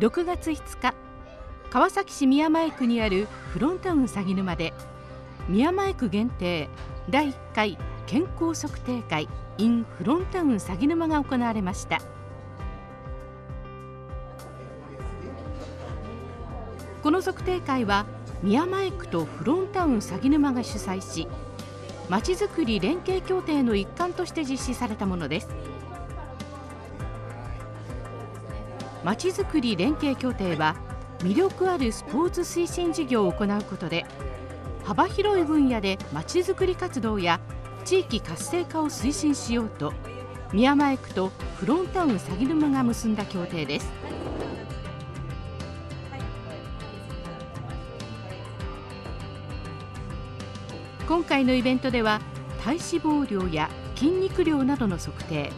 6月5日、川崎市宮前区にあるフロンタウン鷺沼で、宮前区限定第1回健康測定会 in フロンタウン鷺沼が行われました。この測定会は、宮前区とフロンタウン鷺沼が主催し、まちづくり連携協定の一環として実施されたものです。まちづくり連携協定は、魅力あるスポーツ推進事業を行うことで、幅広い分野でまちづくり活動や地域活性化を推進しようと、宮前区とフロンタウン鷺沼が結んだ協定です。今回のイベントでは、体脂肪量や筋肉量などの測定、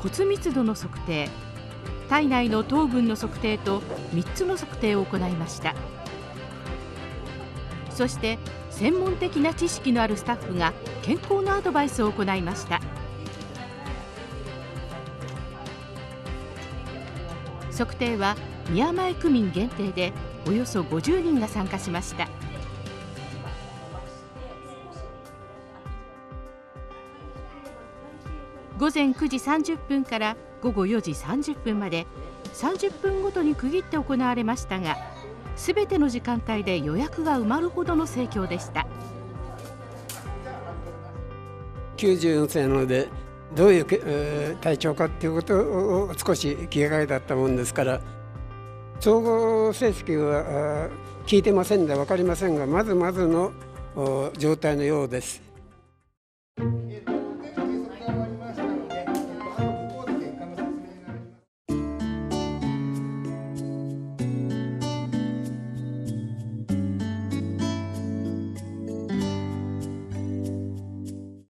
骨密度の測定、体内の糖分の測定と3つの測定を行いました。そして、専門的な知識のあるスタッフが健康のアドバイスを行いました。測定は宮前区民限定でおよそ50人が参加しました。午前9時30分から午後4時30分まで30分ごとに区切って行われましたが、すべての時間帯で予約が埋まるほどの盛況でした。94歳なのでどういう体調かということを少し気がかりだったもんですから、総合成績は聞いてませんで分かりませんが、まずまずの状態のようです。